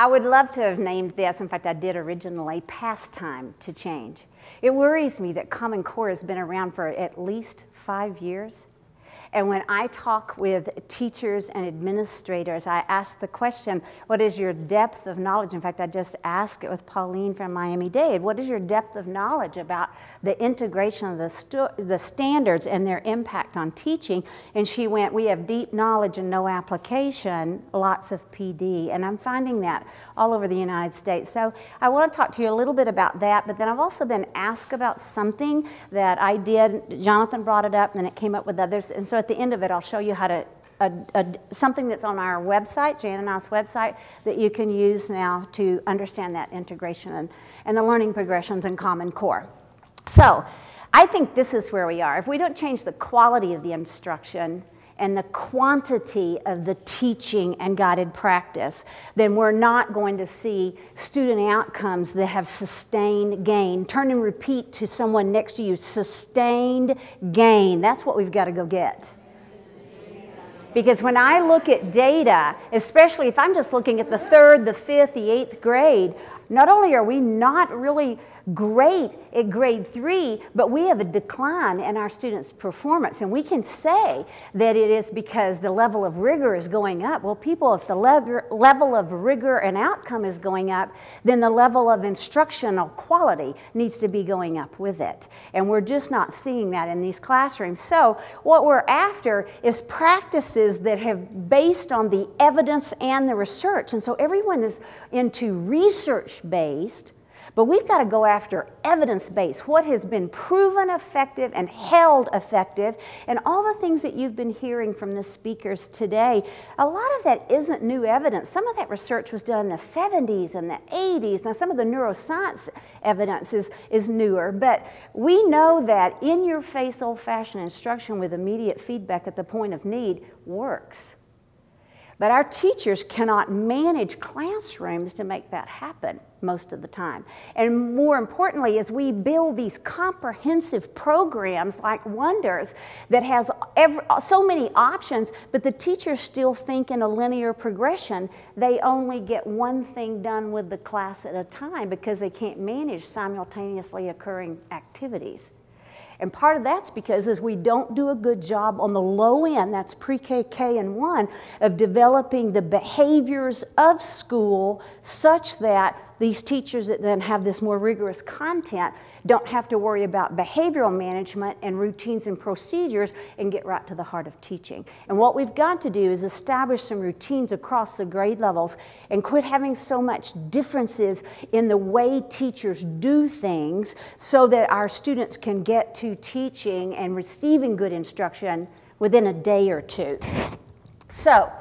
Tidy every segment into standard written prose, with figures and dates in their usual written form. I would love to have named this, in fact I did originally, Pastime to Change. It worries me that Common Core has been around for at least 5 years. And when I talk with teachers and administrators, I ask the question, what is your depth of knowledge? In fact, I just asked it with Pauline from Miami-Dade. What is your depth of knowledge about the integration of the standards and their impact on teaching? And she went, we have deep knowledge and no application, lots of PD. And I'm finding that all over the United States. So I want to talk to you a little bit about that, but then I've also been asked about something that I did. Jonathan brought it up, and then it came up with others. And so at the end of it, I'll show you how to, something that's on our website, Jan and I's website, that you can use now to understand that integration and the learning progressions in Common Core. So I think this is where we are. If we don't change the quality of the instruction and the quantity of the teaching and guided practice, then we're not going to see student outcomes that have sustained gain. Turn and repeat to someone next to you, sustained gain. That's what we've got to go get. Because when I look at data, especially if I'm just looking at the third, the fifth, the eighth grade, not only are we not really great at grade 3, but we have a decline in our students' performance. And we can say that it is because the level of rigor is going up. Well, people, if the level of rigor and outcome is going up, then the level of instructional quality needs to be going up with it. And we're just not seeing that in these classrooms. So what we're after is practices that have based on the evidence and the research. And so everyone is into research-based, but we've got to go after evidence-based, what has been proven effective and held effective, and all the things that you've been hearing from the speakers today. A lot of that isn't new evidence. Some of that research was done in the 70s and the 80s. Now, some of the neuroscience evidence is newer, but we know that in-your-face, old-fashioned instruction with immediate feedback at the point of need works. But our teachers cannot manage classrooms to make that happen most of the time. And more importantly, as we build these comprehensive programs like Wonders that has so many options, but the teachers still think in a linear progression, they only get one thing done with the class at a time because they can't manage simultaneously occurring activities. And part of that's because as we don't do a good job on the low end, that's pre-K, K, and 1, of developing the behaviors of school such that these teachers that then have this more rigorous content don't have to worry about behavioral management and routines and procedures and get right to the heart of teaching. And what we've got to do is establish some routines across the grade levels and quit having so much differences in the way teachers do things so that our students can get to teaching and receiving good instruction within a day or two. So,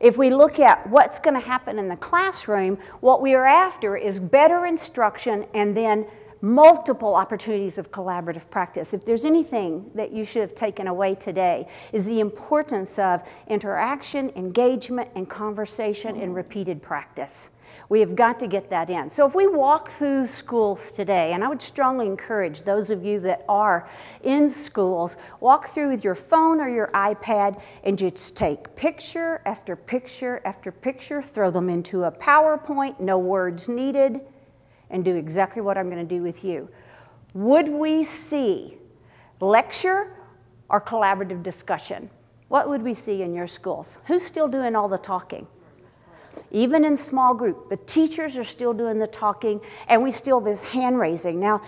if we look at what's going to happen in the classroom, what we are after is better instruction and then multiple opportunities of collaborative practice. If there's anything that you should have taken away today, is the importance of interaction, engagement, and conversation and repeated practice. We have got to get that in. So if we walk through schools today, and I would strongly encourage those of you that are in schools, walk through with your phone or your iPad and just take picture after picture after picture, throw them into a PowerPoint, no words needed, and do exactly what I'm going to do with you. Would we see lecture or collaborative discussion? What would we see in your schools? Who's still doing all the talking? Even in small group, the teachers are still doing the talking, and we still this hand raising. Now,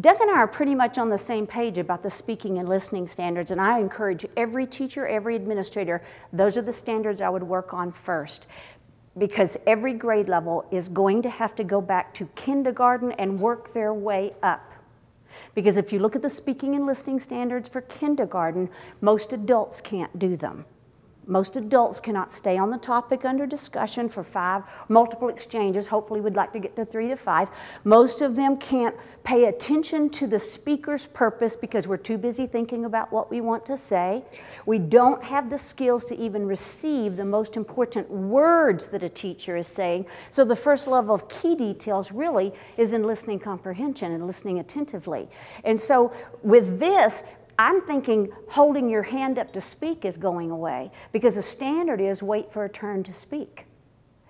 Doug and I are pretty much on the same page about the speaking and listening standards, and I encourage every teacher, every administrator, those are the standards I would work on first, because every grade level is going to have to go back to kindergarten and work their way up. Because if you look at the speaking and listening standards for kindergarten, most adults can't do them. Most adults cannot stay on the topic under discussion for multiple exchanges. Hopefully we'd like to get to 3 to 5. Most of them can't pay attention to the speaker's purpose because we're too busy thinking about what we want to say. We don't have the skills to even receive the most important words that a teacher is saying. So the first level of key details really is in listening comprehension and listening attentively. And so with this, I'm thinking holding your hand up to speak is going away because the standard is wait for a turn to speak.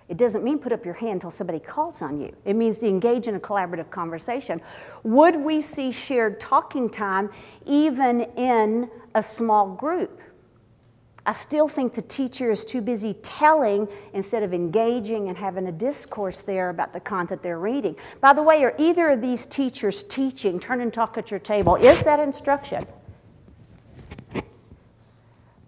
It doesn't mean put up your hand until somebody calls on you. It means to engage in a collaborative conversation. Would we see shared talking time even in a small group? I still think the teacher is too busy telling instead of engaging and having a discourse there about the content they're reading. By the way, are either of these teachers teaching, turn and talk at your table? Is that instruction?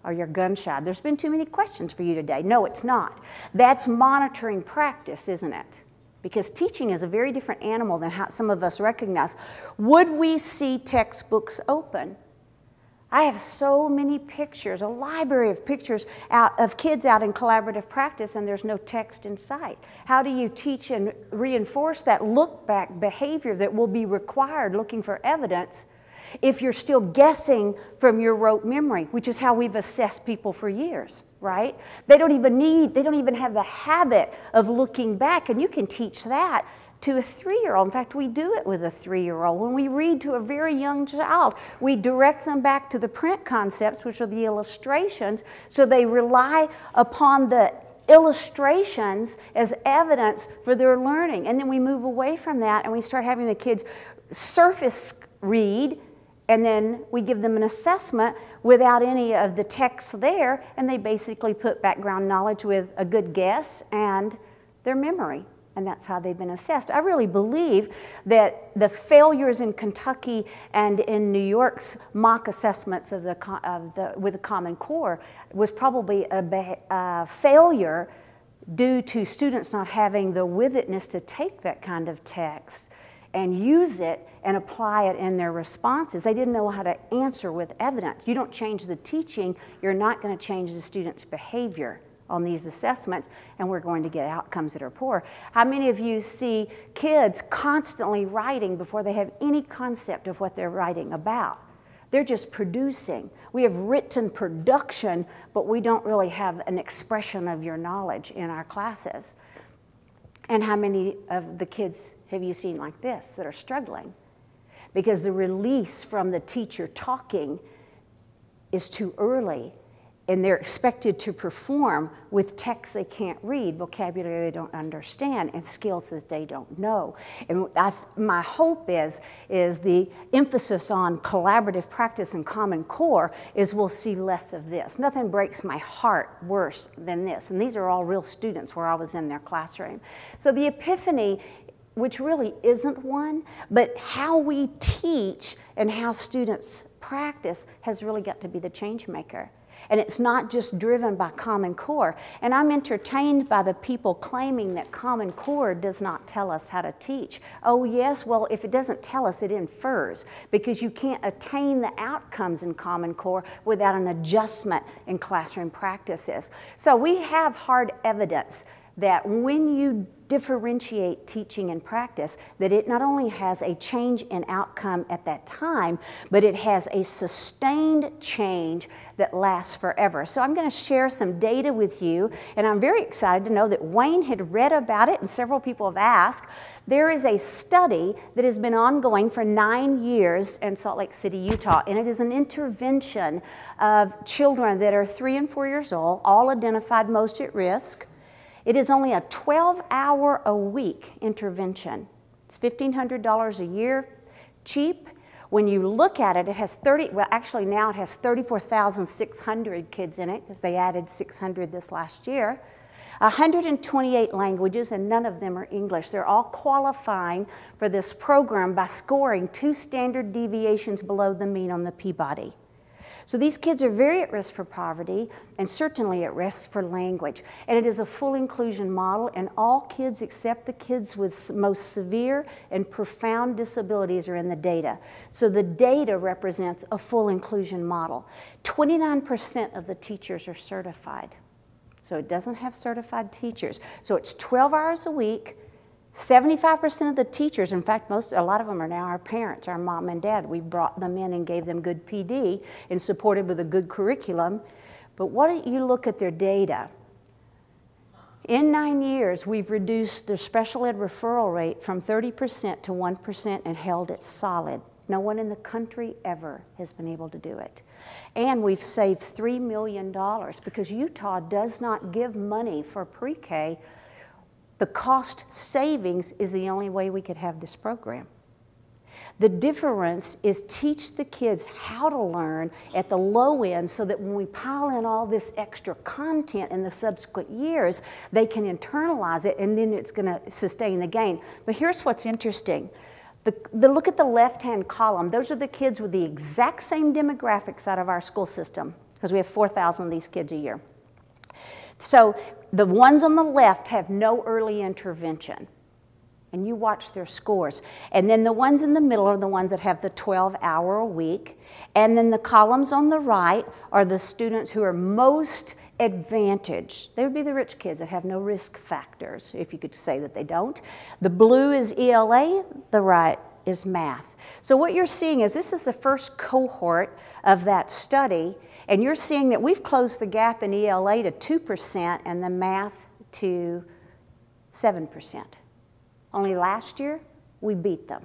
Or you're gun shy. There's been too many questions for you today. No, it's not. That's monitoring practice, isn't it? Because teaching is a very different animal than how some of us recognize. Would we see textbooks open? I have so many pictures, a library of pictures out of kids out in collaborative practice, and there's no text in sight. How do you teach and reinforce that look-back behavior that will be required looking for evidence if you're still guessing from your rote memory, which is how we've assessed people for years, right? They don't even have the habit of looking back, and you can teach that to a 3-year-old. In fact, we do it with a 3-year-old. When we read to a very young child, we direct them back to the print concepts, which are the illustrations, so they rely upon the illustrations as evidence for their learning. And then we move away from that, and we start having the kids surface read, and then we give them an assessment without any of the text there, and they basically put background knowledge with a good guess and their memory. And that's how they've been assessed. I really believe that the failures in Kentucky and in New York's mock assessments of with the Common Core was probably a failure due to students not having the withedness to take that kind of text and use it and apply it in their responses. They didn't know how to answer with evidence. You don't change the teaching, you're not going to change the student's behavior on these assessments, and we're going to get outcomes that are poor. How many of you see kids constantly writing before they have any concept of what they're writing about? They're just producing. We have written production, but we don't really have an expression of your knowledge in our classes. And how many of the kids have you seen like this that are struggling? Because the release from the teacher talking is too early, and they're expected to perform with texts they can't read, vocabulary they don't understand, and skills that they don't know. And my hope is the emphasis on collaborative practice and Common Core is we'll see less of this. Nothing breaks my heart worse than this. And these are all real students where I was in their classroom. So the epiphany, which really isn't one, but how we teach and how students practice has really got to be the change maker. And it's not just driven by Common Core. And I'm entertained by the people claiming that Common Core does not tell us how to teach. Oh yes, well, if it doesn't tell us, it infers, because you can't attain the outcomes in Common Core without an adjustment in classroom practices. So we have hard evidence that when you differentiate teaching and practice, that it not only has a change in outcome at that time, but it has a sustained change that lasts forever. So I'm going to share some data with you, and I'm very excited to know that Wayne had read about it, and several people have asked. There is a study that has been ongoing for 9 years in Salt Lake City, Utah, and it is an intervention of children that are 3 and 4 years old, all identified most at risk. It is only a 12-hour-a-week intervention. It's $1,500 a year, cheap. When you look at it, it has well, actually now it has 34,600 kids in it, because they added 600 this last year. 128 languages, and none of them are English. They're all qualifying for this program by scoring 2 standard deviations below the mean on the Peabody. So these kids are very at risk for poverty and certainly at risk for language. And it is a full inclusion model, and all kids except the kids with most severe and profound disabilities are in the data. So the data represents a full inclusion model. 29% of the teachers are certified. So it doesn't have certified teachers. So it's 12 hours a week. 75% of the teachers, in fact, a lot of them are now our parents, our mom and dad. We brought them in and gave them good PD and supported with a good curriculum. But why don't you look at their data? In 9 years, we've reduced their special ed referral rate from 30% to 1% and held it solid. No one in the country ever has been able to do it. And we've saved $3 million because Utah does not give money for pre-K The cost savings is the only way we could have this program. The difference is teach the kids how to learn at the low end so that when we pile in all this extra content in the subsequent years, they can internalize it and then it's going to sustain the gain. But here's what's interesting. The look at the left-hand column. Those are the kids with the exact same demographics out of our school system because we have 4,000 of these kids a year. So the ones on the left have no early intervention. And you watch their scores. And then the ones in the middle are the ones that have the 12-hour a week. And then the columns on the right are the students who are most advantaged. They would be the rich kids that have no risk factors, if you could say that they don't. The blue is ELA, the right is math. So what you're seeing is this is the first cohort of that study, and you're seeing that we've closed the gap in ELA to 2% and the math to 7%. Only last year, we beat them.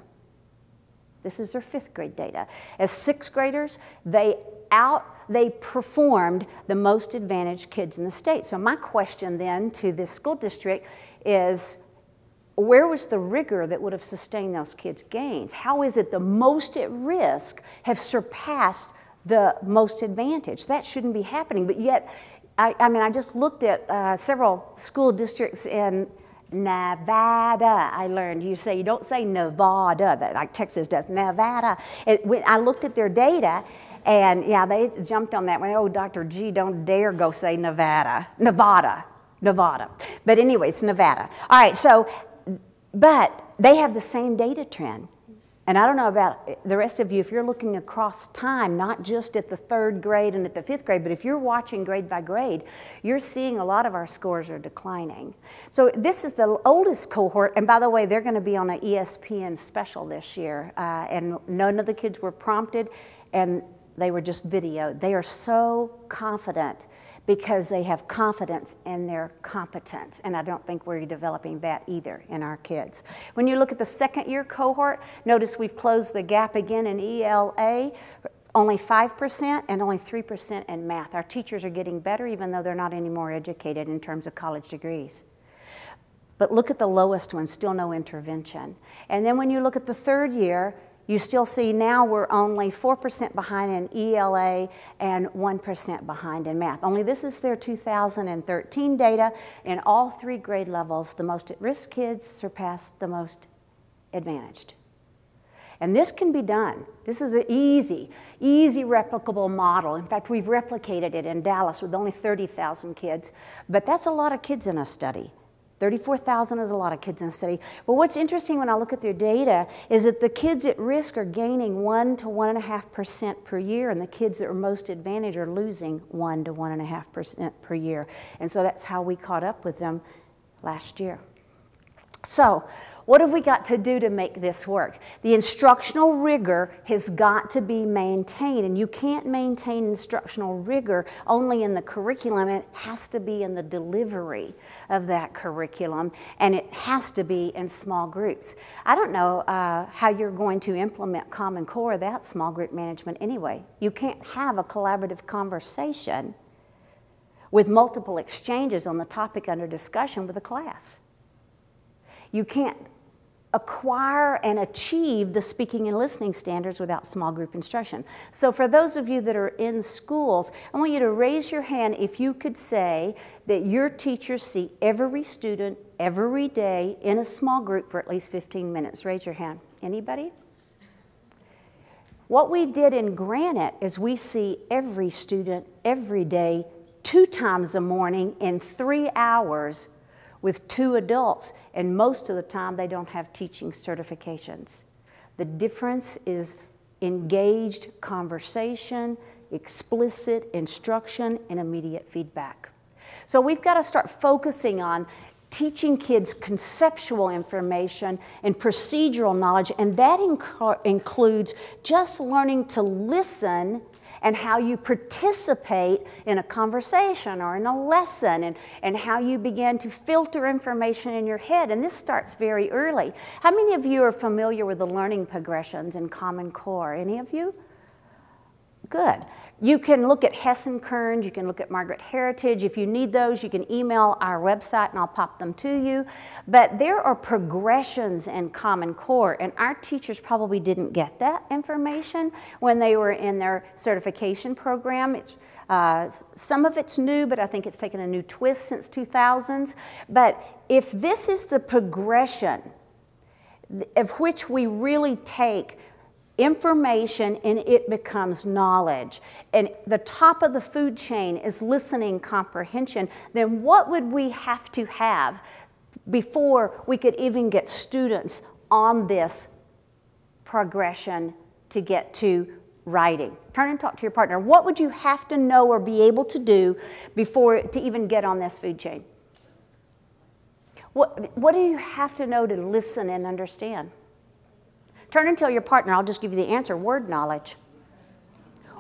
This is their 5th grade data. As 6th graders, they performed the most advantaged kids in the state. So my question then to this school district is, where was the rigor that would have sustained those kids' gains? How is it the most at risk have surpassed the most advantaged? That shouldn't be happening, but yet, I just looked at several school districts in Nevada, I learned. You say, you don't say Nevada, that like Texas does, Nevada. When I looked at their data, and yeah, they jumped on that one. Oh, Dr. G, don't dare go say Nevada. Nevada. But anyway, it's Nevada. All right, so, but they have the same data trend. And I don't know about the rest of you, if you're looking across time, not just at the 3rd grade and at the 5th grade, but if you're watching grade by grade, you're seeing a lot of our scores are declining. So this is the oldest cohort, and by the way, they're going to be on an ESPN special this year, and none of the kids were prompted, and they were just videoed. They are so confident because they have confidence in their competence, and I don't think we're developing that either in our kids. When you look at the 2nd year cohort, notice we've closed the gap again in ELA, only 5% and only 3% in math. Our teachers are getting better even though they're not any more educated in terms of college degrees. But look at the lowest one, still no intervention. And then when you look at the 3rd year, you still see now we're only 4% behind in ELA and 1% behind in math. Only this is their 2013 data. In all 3 grade levels, the most at-risk kids surpassed the most advantaged. And this can be done. This is an easy replicable model. In fact, we've replicated it in Dallas with only 30,000 kids, but that's a lot of kids in a study. 34,000 is a lot of kids in the city. But what's interesting when I look at their data is that the kids at risk are gaining 1 to 1.5% per year, and the kids that are most advantaged are losing 1 to 1.5% per year. And so that's how we caught up with them last year. So what have we got to do to make this work? The instructional rigor has got to be maintained, and you can't maintain instructional rigor only in the curriculum. It has to be in the delivery of that curriculum, and it has to be in small groups. I don't know how you're going to implement Common Core without small group management anyway. You can't have a collaborative conversation with multiple exchanges on the topic under discussion with a class. You can't acquire and achieve the speaking and listening standards without small group instruction. So for those of you that are in schools, I want you to raise your hand if you could say that your teachers see every student every day in a small group for at least 15 minutes. Raise your hand. Anybody? What we did in Granite is we see every student every day 2 times a morning in 3 hours with 2 adults, and most of the time they don't have teaching certifications. The difference is engaged conversation, explicit instruction, and immediate feedback. So we've got to start focusing on teaching kids conceptual information and procedural knowledge, and that includes just learning to listen and how you participate in a conversation or in a lesson, and how you begin to filter information in your head. And this starts very early. How many of you are familiar with the learning progressions in Common Core? Any of you? Good. You can look at Hessenkern, you can look at Margaret Heritage. If you need those, you can email our website and I'll pop them to you. But there are progressions in Common Core, and our teachers probably didn't get that information when they were in their certification program. Some of it's new, but I think it's taken a new twist since 2000s. But if this is the progression of which we really take information and it becomes knowledge, and the top of the food chain is listening comprehension, then what would we have to have before we could even get students on this progression to get to writing? Turn and talk to your partner. What would you have to know or be able to do before to even get on this food chain? What do you have to know to listen and understand? Turn and tell your partner, I'll just give you the answer, word knowledge.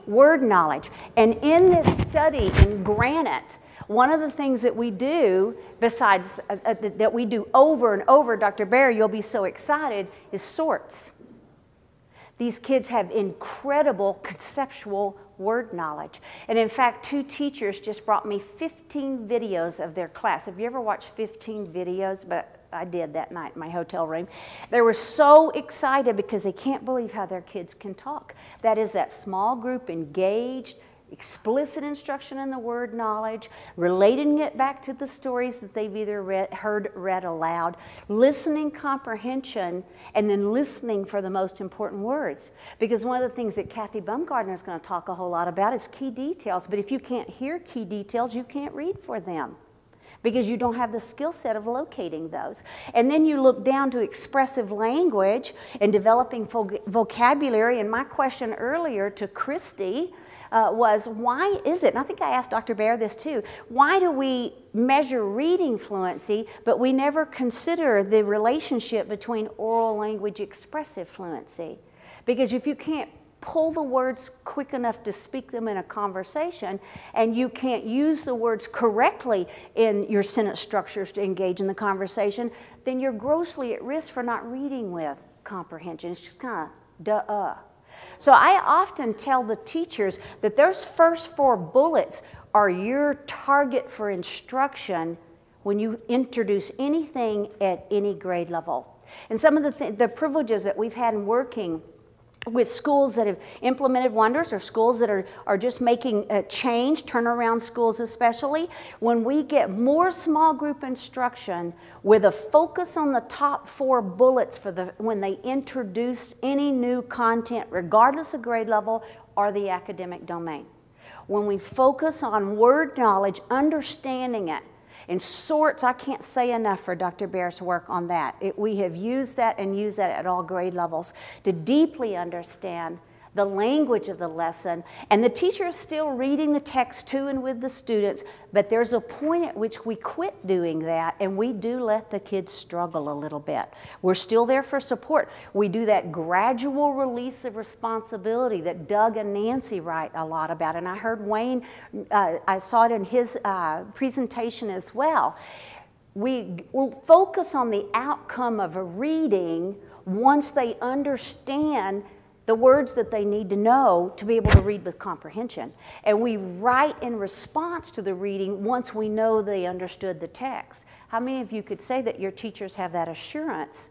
Word knowledge. And in this study in Granite, one of the things that we do, besides that we do over and over, Dr. Bear, you'll be so excited, is sorts. These kids have incredible conceptual word knowledge. And in fact, two teachers just brought me 15 videos of their class. Have you ever watched 15 videos? But I did that night in my hotel room. They were so excited because they can't believe how their kids can talk. That is that small group engaged, explicit instruction in the word knowledge, relating it back to the stories that they've either heard read aloud, listening comprehension, and then listening for the most important words. Because one of the things that Kathy Bumgardner is going to talk a whole lot about is key details. But if you can't hear key details, you can't read for them, because you don't have the skill set of locating those. And then you look down to expressive language and developing vocabulary. And my question earlier to Christy was, why is it, and I think I asked Dr. Bear this too, why do we measure reading fluency, but we never consider the relationship between oral language expressive fluency? Because if you can't pull the words quick enough to speak them in a conversation, and you can't use the words correctly in your sentence structures to engage in the conversation, then you're grossly at risk for not reading with comprehension. It's just kind of duh-uh. So I often tell the teachers that those first four bullets are your target for instruction when you introduce anything at any grade level. And some of the privileges that we've had in working with schools that have implemented Wonders, or schools that are just making a change, turnaround schools especially, when we get more small group instruction with a focus on the top four bullets for when they introduce any new content, regardless of grade level or the academic domain. When we focus on word knowledge, understanding it, and sorts, I can't say enough for Dr. Bear's work on that. We have used that and used that at all grade levels to deeply understand the language of the lesson. And the teacher is still reading the text to and with the students, but there's a point at which we quit doing that, and we do let the kids struggle a little bit. We're still there for support. We do that gradual release of responsibility that Doug and Nancy write a lot about. And I heard Wayne, I saw it in his presentation as well. We will focus on the outcome of a reading once they understand the words that they need to know to be able to read with comprehension. And we write in response to the reading once we know they understood the text. How many of you could say that your teachers have that assurance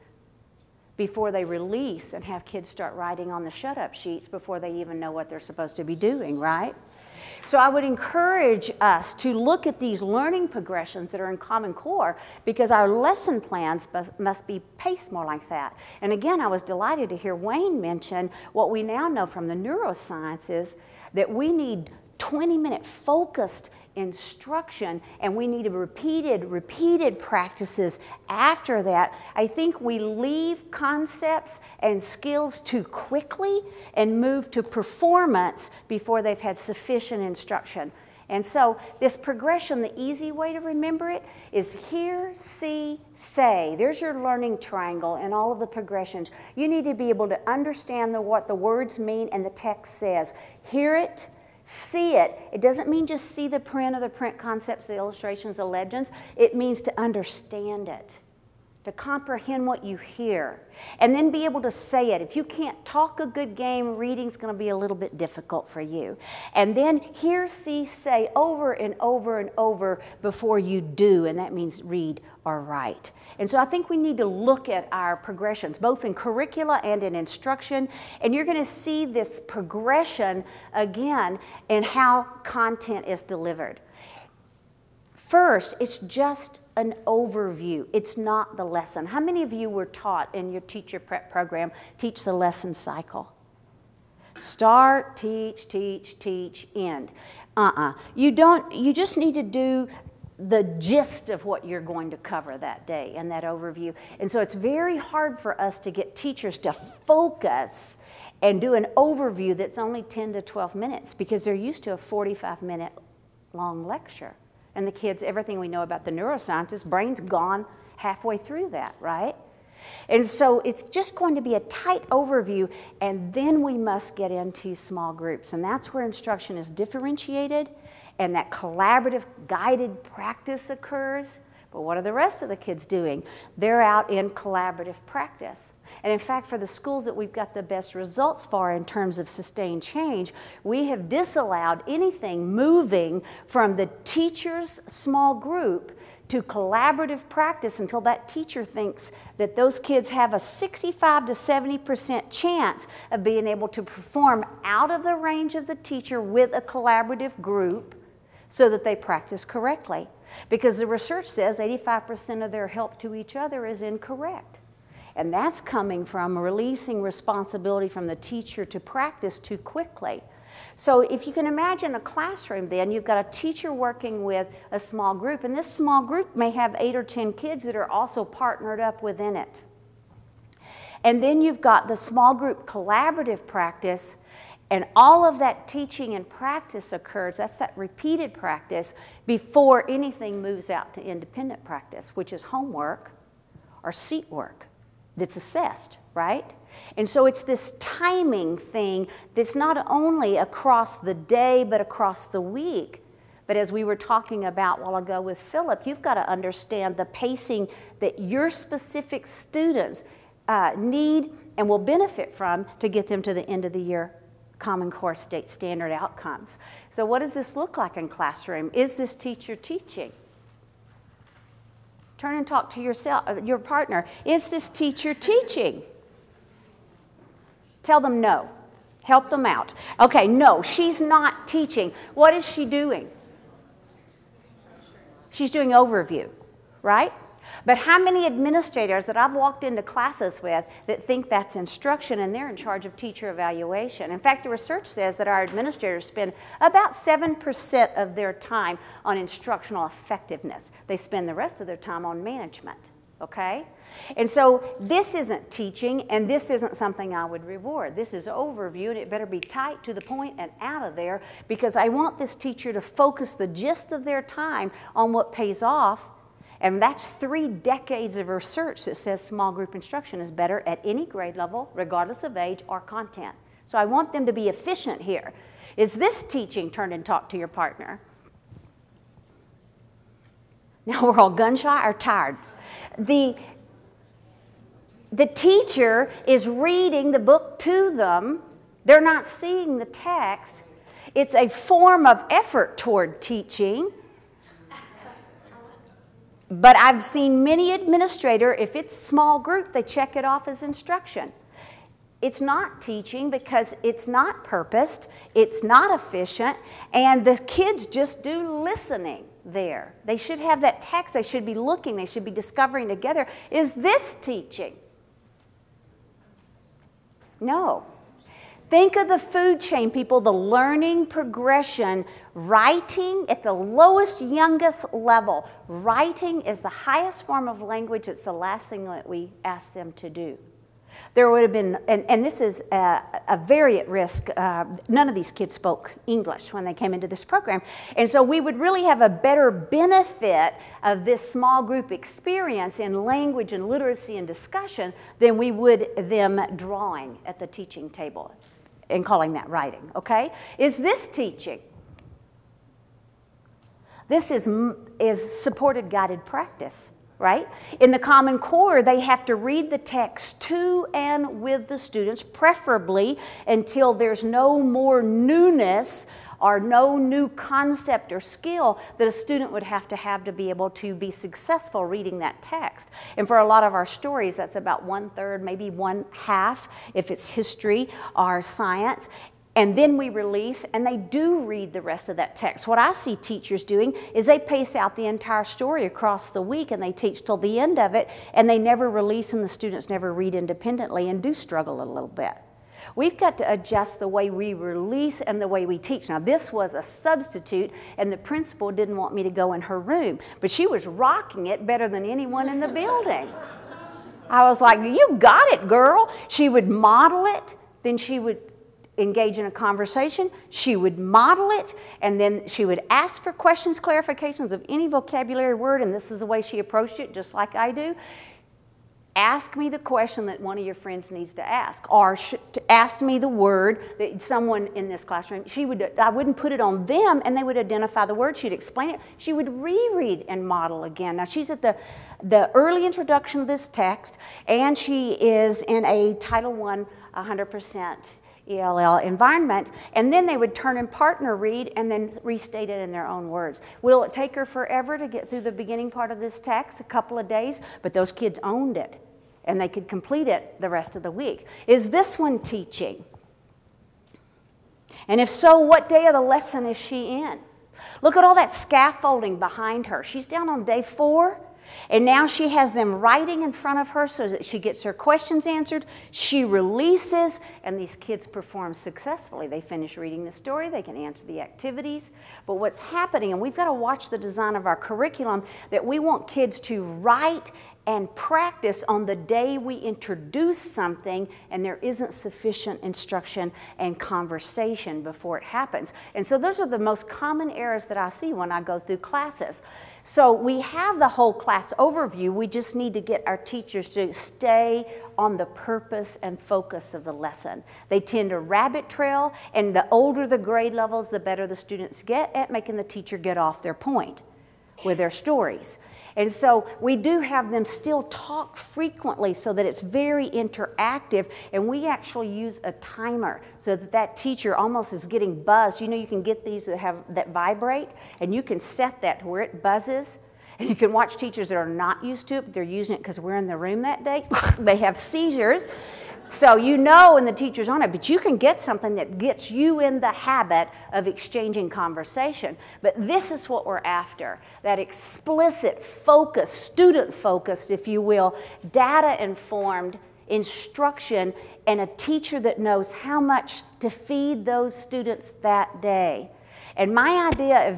before they release and have kids start writing on the shut-up sheets before they even know what they're supposed to be doing, right? So I would encourage us to look at these learning progressions that are in Common Core, because our lesson plans must be paced more like that. And again, I was delighted to hear Wayne mention what we now know from the neurosciences, that we need 20-minute focused instruction, and we need repeated practices after that. I think we leave concepts and skills too quickly and move to performance before they've had sufficient instruction. And so this progression, the easy way to remember it is hear, see, say. There's your learning triangle and all of the progressions. You need to be able to understand what the words mean and the text says. Hear it, see it. It doesn't mean just see the print or the print concepts, the illustrations, the legends. It means to understand it to comprehend what you hear, and then be able to say it. If you can't talk a good game, reading's going to be a little bit difficult for you. And then hear, see, say over and over and over before you do, and that means read or write. And so I think we need to look at our progressions, both in curricula and in instruction, and you're going to see this progression again in how content is delivered. First, it's just an overview. It's not the lesson. How many of you were taught in your teacher prep program, teach the lesson cycle? Start, teach, teach, end. You just need to do the gist of what you're going to cover that day and that overview. And so it's very hard for us to get teachers to focus and do an overview that's only 10 to 12 minutes because they're used to a 45-minute long lecture. And the kids, everything we know about the neuroscientists, brain's gone halfway through that, right? And so it's just going to be a tight overview, and then we must get into small groups. And that's where instruction is differentiated, and that collaborative guided practice occurs. But what are the rest of the kids doing? They're out in collaborative practice. And in fact, for the schools that we've got the best results for in terms of sustained change, we have disallowed anything moving from the teacher's small group to collaborative practice until that teacher thinks that those kids have a 65 to 70% chance of being able to perform out of the range of the teacher with a collaborative group, so that they practice correctly. Because the research says 85% of their help to each other is incorrect. And that's coming from releasing responsibility from the teacher to practice too quickly. So if you can imagine a classroom, then you've got a teacher working with a small group, and this small group may have 8 or 10 kids that are also partnered up within it. And then you've got the small group collaborative practice, and all of that teaching and practice occurs, that's that repeated practice, before anything moves out to independent practice, which is homework or seat work that's assessed, right? And so it's this timing thing that's not only across the day, but across the week. But as we were talking about a while ago with Philip, you've got to understand the pacing that your specific students need and will benefit from to get them to the end of the year Common Core state standard outcomes. So what does this look like in classroom? Is this teacher teaching? Turn and talk to yourself, your partner. Is this teacher teaching? Tell them no. Help them out. Okay, no, she's not teaching. What is she doing? She's doing overview, right? But how many administrators that I've walked into classes with that think that's instruction and they're in charge of teacher evaluation? In fact, the research says that our administrators spend about 7% of their time on instructional effectiveness. They spend the rest of their time on management, okay? And so this isn't teaching, and this isn't something I would reward. This is overview, and it better be tight to the point and out of there, because I want this teacher to focus the gist of their time on what pays off. And that's 3 decades of research that says small group instruction is better at any grade level, regardless of age or content. So I want them to be efficient here. Is this teaching? Turn and talk to your partner. Now we're all gun shy or tired. The teacher is reading the book to them. They're not seeing the text. It's a form of effort toward teaching. But I've seen many administrators, if it's small group, they check it off as instruction. It's not teaching because it's not purposed, it's not efficient, and the kids just do listening there. They should have that text, they should be looking, they should be discovering together. Is this teaching? No. Think of the food chain, people, the learning progression. Writing at the lowest, youngest level. Writing is the highest form of language. It's the last thing that we ask them to do. There would have been, and this is a very at risk, none of these kids spoke English when they came into this program. And so we would really have a better benefit of this small group experience in language and literacy and discussion than we would them drawing at the teaching table and calling that writing, okay? Is this teaching? This is supported guided practice, right? In the Common Core, they have to read the text to and with the students, preferably until there's no more newness or no new concept or skill that a student would have to be able to be successful reading that text. And for a lot of our stories, that's about 1/3, maybe 1/2, if it's history or science. And then we release, and they do read the rest of that text. What I see teachers doing is they pace out the entire story across the week, and they teach till the end of it, and they never release, and the students never read independently and do struggle a little bit. We've got to adjust the way we release and the way we teach. Now, this was a substitute, and the principal didn't want me to go in her room, but she was rocking it better than anyone in the building. I was like, you got it, girl. She would model it, then she would engage in a conversation, she would model it, and then she would ask for questions, clarifications of any vocabulary word, and this is the way she approached it, just like I do. Ask me the question that one of your friends needs to ask, or ask me the word that someone in this classroom, I wouldn't put it on them, and they would identify the word, she'd explain it, she would reread and model again. Now, she's at the early introduction of this text, and she is in a Title I 100% ELL environment, and then they would turn and partner read and then restate it in their own words. Will it take her forever to get through the beginning part of this text? A couple of days, but those kids owned it, and they could complete it the rest of the week. Is this one teaching? And if so, what day of the lesson is she in? Look at all that scaffolding behind her. She's down on day 4. And now she has them writing in front of her so that she gets her questions answered, she releases, and these kids perform successfully. They finish reading the story, they can answer the activities. But what's happening, and we've got to watch the design of our curriculum, that we want kids to write and practice on the day we introduce something, and there isn't sufficient instruction and conversation before it happens. And so those are the most common errors that I see when I go through classes. So we have the whole class overview, we just need to get our teachers to stay on the purpose and focus of the lesson. They tend to rabbit trail, and the older the grade levels, the better the students get at making the teacher get off their point with their stories. And so we do have them still talk frequently so that it's very interactive, and we actually use a timer so that that teacher almost is getting buzzed. You know, you can get these that vibrate, and you can set that to where it buzzes, and you can watch teachers that are not used to it, but they're using it because we're in the room that day. They have seizures. So you know, and the teacher's on it, but you can get something that gets you in the habit of exchanging conversation. But this is what we're after, that explicit focus, student-focused, if you will, data-informed instruction, and a teacher that knows how much to feed those students that day. And my idea of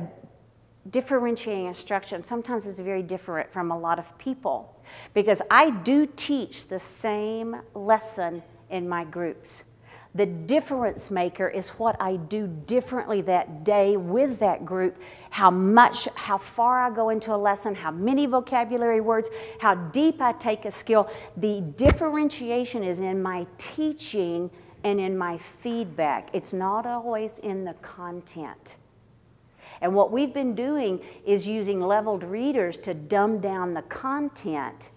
differentiating instruction sometimes is very different from a lot of people, because I do teach the same lesson in my groups. The difference maker is what I do differently that day with that group, how far I go into a lesson, how many vocabulary words, how deep I take a skill. The differentiation is in my teaching and in my feedback. It's not always in the content. And what we've been doing is using leveled readers to dumb down the content,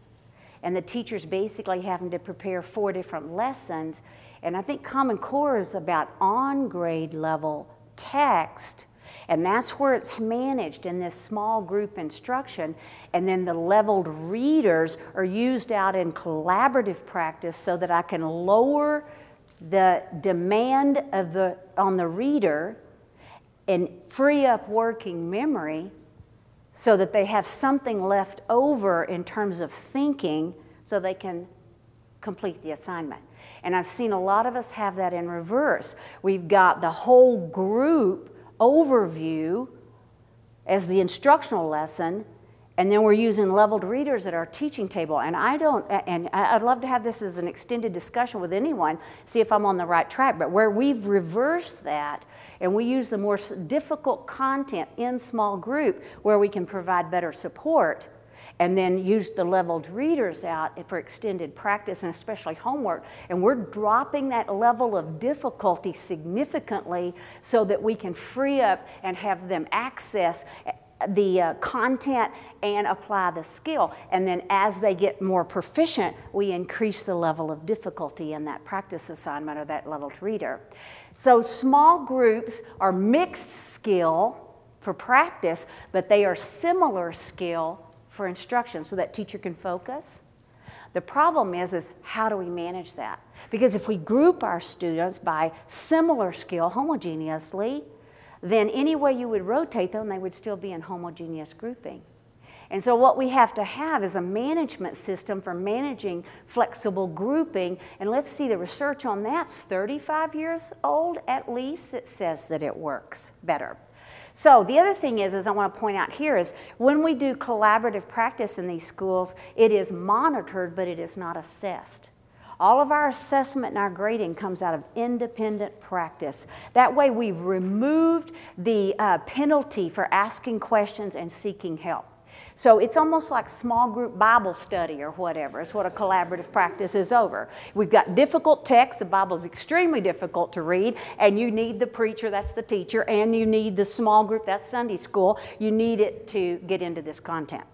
and the teachers basically having to prepare 4 different lessons. And I think Common Core is about on-grade level text, and that's where it's managed in this small group instruction, and then the leveled readers are used out in collaborative practice so that I can lower the demand on the reader and free up working memory so that they have something left over in terms of thinking so they can complete the assignment. And I've seen a lot of us have that in reverse. We've got the whole group overview as the instructional lesson, and then we're using leveled readers at our teaching table. And I'd love to have this as an extended discussion with anyone, see if I'm on the right track. But where we've reversed that, and we use the more difficult content in small group where we can provide better support, and then use the leveled readers out for extended practice and especially homework. And we're dropping that level of difficulty significantly so that we can free up and have them access the content and apply the skill. And then as they get more proficient, we increase the level of difficulty in that practice assignment or that leveled reader. So small groups are mixed skill for practice, but they are similar skill for instruction so that teacher can focus. The problem is how do we manage that? Because if we group our students by similar skill homogeneously, then any way you would rotate them, they would still be in homogeneous grouping. And so what we have to have is a management system for managing flexible grouping. And let's see, the research on that's 35 years old at least. It says that it works better. So the other thing is I want to point out here is when we do collaborative practice in these schools, it is monitored, but it is not assessed. All of our assessment and our grading comes out of independent practice. That way we've removed the penalty for asking questions and seeking help. So it's almost like small group Bible study or whatever. It's what a collaborative practice is over. We've got difficult texts. The Bible is extremely difficult to read, and you need the preacher, that's the teacher, and you need the small group, that's Sunday school. You need it to get into this content.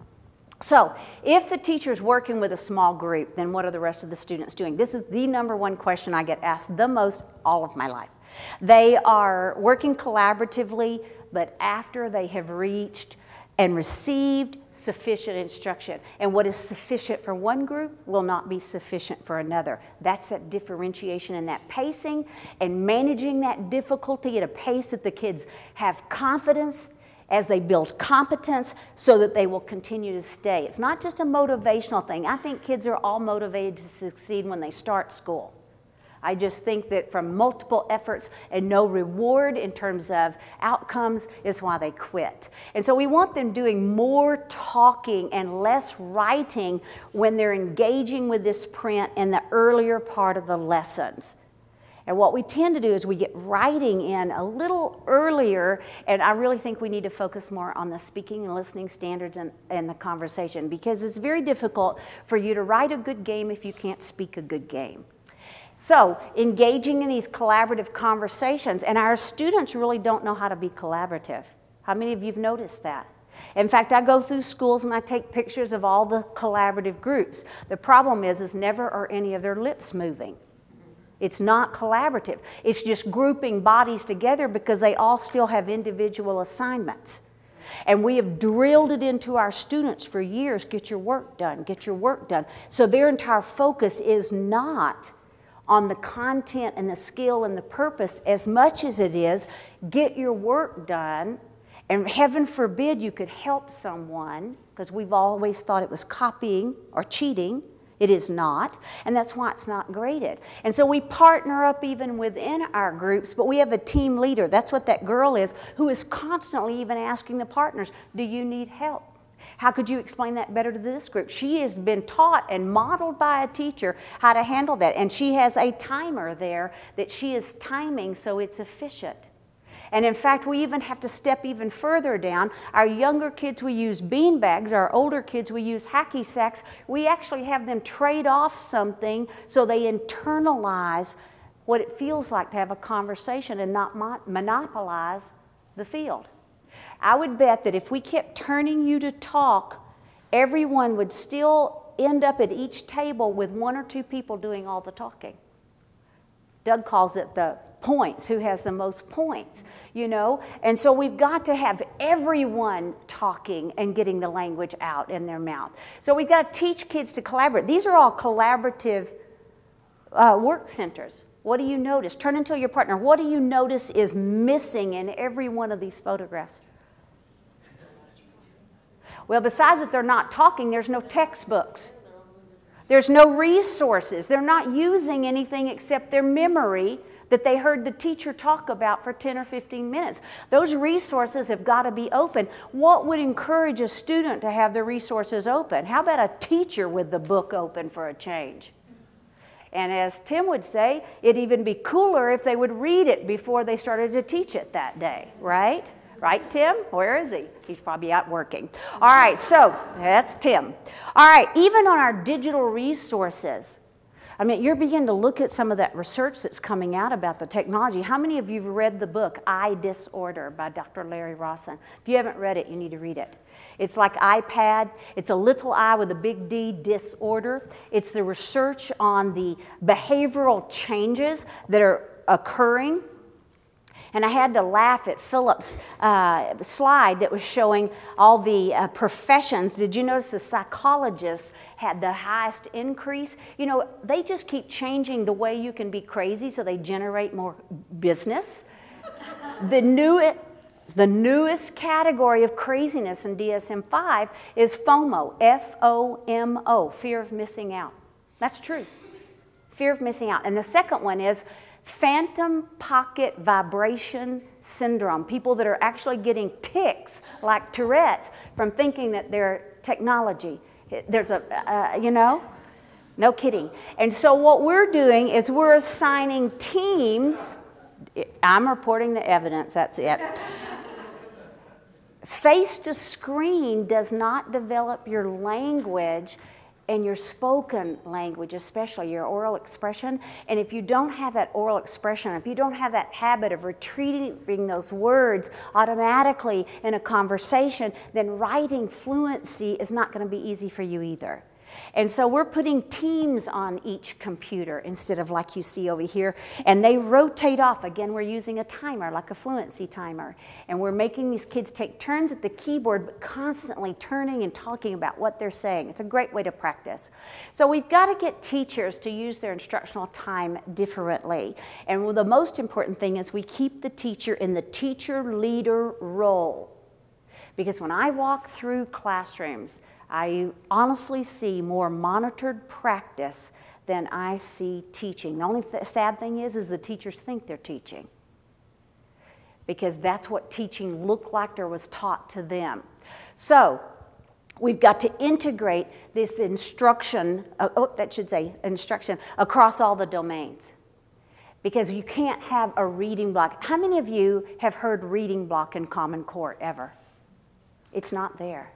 So if the teacher's working with a small group, then what are the rest of the students doing? This is the #1 question I get asked the most all of my life. They are working collaboratively, but after they have reached and received sufficient instruction. And what is sufficient for one group will not be sufficient for another. That's that differentiation and that pacing and managing that difficulty at a pace that the kids have confidence as they build competence so that they will continue to stay. It's not just a motivational thing. I think kids are all motivated to succeed when they start school. I just think that from multiple efforts and no reward in terms of outcomes is why they quit. And so we want them doing more talking and less writing when they're engaging with this print in the earlier part of the lessons. And what we tend to do is we get writing in a little earlier, and I really think we need to focus more on the speaking and listening standards and the conversation, because it's very difficult for you to write a good game if you can't speak a good game. So engaging in these collaborative conversations, and our students really don't know how to be collaborative. How many of you have noticed that? In fact, I go through schools and I take pictures of all the collaborative groups. The problem is never are any of their lips moving. It's not collaborative. It's just grouping bodies together because they all still have individual assignments. And we have drilled it into our students for years, get your work done, get your work done. So their entire focus is not on the content and the skill and the purpose as much as it is get your work done, and heaven forbid you could help someone, because we've always thought it was copying or cheating. It is not, and that's why it's not graded. And so we partner up even within our groups, but we have a team leader. That's what that girl is, who is constantly even asking the partners, do you need help? How could you explain that better to this group? She has been taught and modeled by a teacher how to handle that, and she has a timer there that she is timing so it's efficient. And in fact, we even have to step even further down. Our younger kids, we use beanbags. Our older kids, we use hacky sacks. We actually have them trade off something so they internalize what it feels like to have a conversation and not monopolize the field. I would bet that if we kept turning you to talk, everyone would still end up at each table with one or two people doing all the talking. Doug calls it the points, who has the most points, you know? And so we've got to have everyone talking and getting the language out in their mouth. So we've got to teach kids to collaborate. These are all collaborative work centers. What do you notice? Turn and tell your partner, what do you notice is missing in every one of these photographs? Well, besides that they're not talking, there's no textbooks. There's no resources. They're not using anything except their memory that they heard the teacher talk about for 10 or 15 minutes. Those resources have got to be open. What would encourage a student to have the resources open? How about a teacher with the book open for a change? And as Tim would say, it'd even be cooler if they would read it before they started to teach it that day, right? Right, Tim? Where is he? He's probably out working. All right, so that's Tim. All right, even on our digital resources, I mean, you're beginning to look at some of that research that's coming out about the technology. How many of you have read the book, Eye Disorder by Dr. Larry Rosen? If you haven't read it, you need to read it. It's like iPad. It's a little I with a big D, disorder. It's the research on the behavioral changes that are occurring. And I had to laugh at Philip's slide that was showing all the professions. Did you notice the psychologists had the highest increase? You know, they just keep changing the way you can be crazy so they generate more business. The newest category of craziness in DSM-5 is FOMO, F-O-M-O, fear of missing out. That's true, fear of missing out. And the second one is phantom pocket vibration syndrome, people that are actually getting tics like Tourette's from thinking that their technology, there's a, you know, no kidding. And so what we're doing is we're assigning teams, I'm reporting the evidence, that's it. Face to screen does not develop your language and your spoken language, especially your oral expression. And if you don't have that oral expression, if you don't have that habit of retrieving those words automatically in a conversation, then writing fluency is not going to be easy for you either. And so we're putting teams on each computer instead of like you see over here, and they rotate off. Again, we're using a timer, like a fluency timer, and we're making these kids take turns at the keyboard, but constantly turning and talking about what they're saying. It's a great way to practice. So we've got to get teachers to use their instructional time differently. And the most important thing is we keep the teacher in the teacher leader role. Because when I walk through classrooms, I honestly see more monitored practice than I see teaching. The only sad thing is the teachers think they're teaching, because that's what teaching looked like or was taught to them. So we've got to integrate this instruction, oh, that should say instruction, across all the domains. Because you can't have a reading block. How many of you have heard reading block in Common Core ever? It's not there.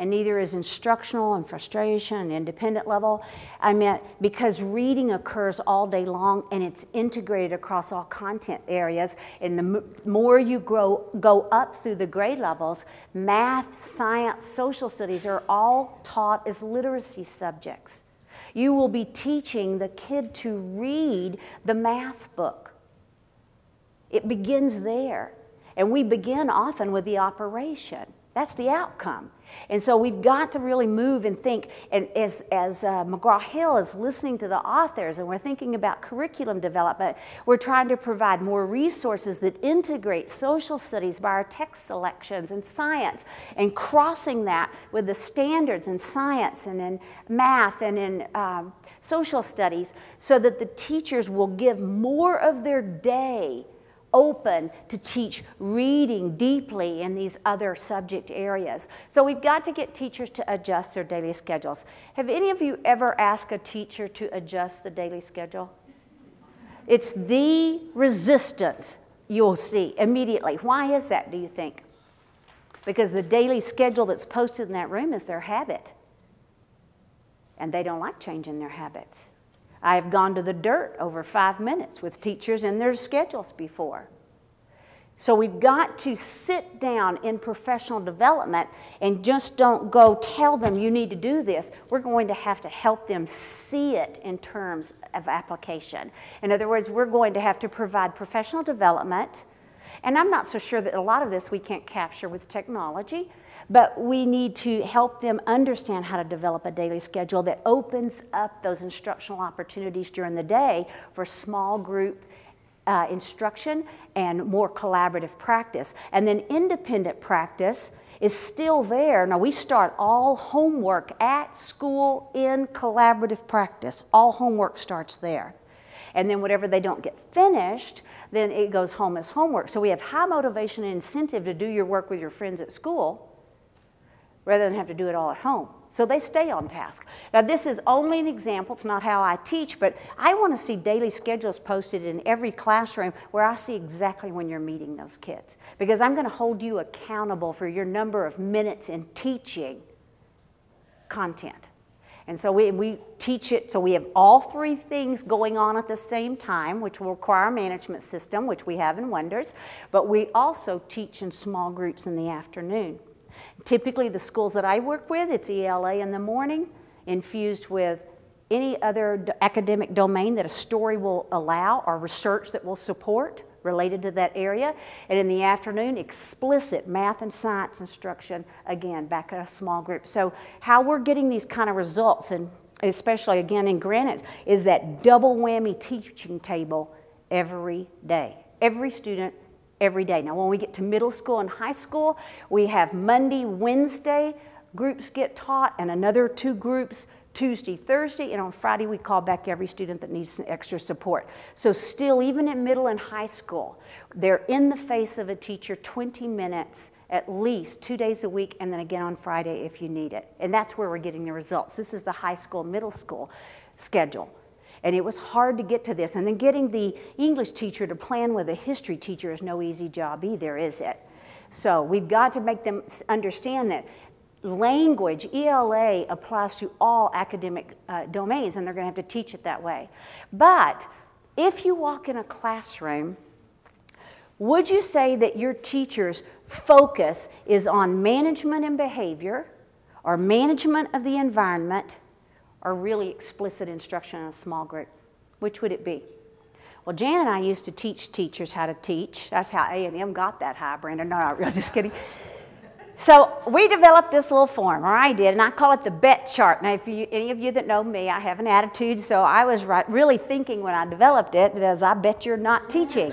And neither is instructional and frustration and independent level. I mean, because reading occurs all day long and it's integrated across all content areas. And the more you go up through the grade levels, math, science, social studies are all taught as literacy subjects. You will be teaching the kid to read the math book. It begins there. And we begin often with the operation. That's the outcome. And so we've got to really move and think. And as McGraw-Hill is listening to the authors, and we're thinking about curriculum development, we're trying to provide more resources that integrate social studies by our text selections and science, and crossing that with the standards in science and in math and in social studies, so that the teachers will give more of their day open to teach reading deeply in these other subject areas. So we've got to get teachers to adjust their daily schedules. Have any of you ever asked a teacher to adjust the daily schedule? It's the resistance you'll see immediately. Why is that, do you think? Because the daily schedule that's posted in that room is their habit. And they don't like changing their habits. I have gone to the dirt over 5 minutes with teachers and their schedules before. So we've got to sit down in professional development and just don't go tell them you need to do this. We're going to help them see it in terms of application. In other words, we're going to have to provide professional development. And I'm not so sure that a lot of this we can't capture with technology, but we need to help them understand how to develop a daily schedule that opens up those instructional opportunities during the day for small group instruction and more collaborative practice. And then independent practice is still there. Now, we start all homework at school in collaborative practice. All homework starts there. And then whatever they don't get finished, then it goes home as homework. So we have high motivation and incentive to do your work with your friends at school, rather than have to do it all at home. So they stay on task. Now, this is only an example. It's not how I teach, but I want to see daily schedules posted in every classroom where I see exactly when you're meeting those kids, because I'm going to hold you accountable for your number of minutes in teaching content. And so we teach it, so we have all three things going on at the same time, which will require a management system, which we have in Wonders, but we also teach in small groups in the afternoon. Typically, the schools that I work with, it's ELA in the morning, infused with any other academic domain that a story will allow or research that will support related to that area. And in the afternoon, explicit math and science instruction, again, back in a small group. So how we're getting these kind of results, and especially again in Granite, is that double whammy teaching table every day. Every student, every day. Now when we get to middle school and high school, we have Monday, Wednesday, groups get taught, and another two groups Tuesday, Thursday, and on Friday we call back every student that needs some extra support. So still, even in middle and high school, they're in the face of a teacher 20 minutes at least 2 days a week, and then again on Friday if you need it. And that's where we're getting the results. This is the high school, middle school schedule. And it was hard to get to this. And then getting the English teacher to plan with a history teacher is no easy job either, is it? So we've got to make them understand that language, ELA, applies to all academic domains, and they're going to have to teach it that way. But if you walk in a classroom, would you say that your teacher's focus is on management and behavior, or management of the environment, or really explicit instruction in a small group? Which would it be? Well, Jan and I used to teach teachers how to teach. That's how A and M got that high, Brandon. No, I'm just kidding. So we developed this little form, or I did, and I call it the bet chart. Now, if you, any of you that know me, I have an attitude, so I was really thinking when I developed it, as I bet you're not teaching.